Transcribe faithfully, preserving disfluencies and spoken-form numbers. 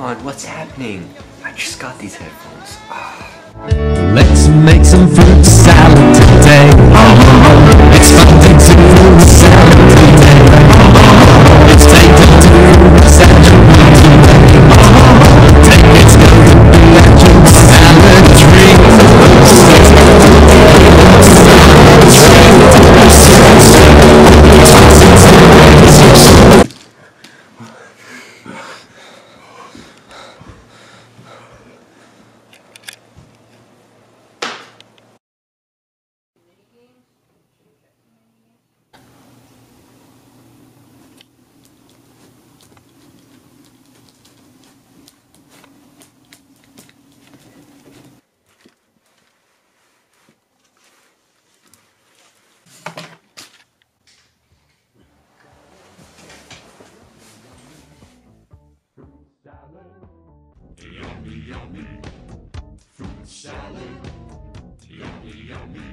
on, what's happening? I just got these headphones. Oh. Let's make some fruit salad today. Oh, it's fun to do salad today. Oh, it's fun to do salad today. Oh, take it's going to be a salad tree. Salad tree. Salad tree. Yummy, yummy, fruit salad, yummy, yummy.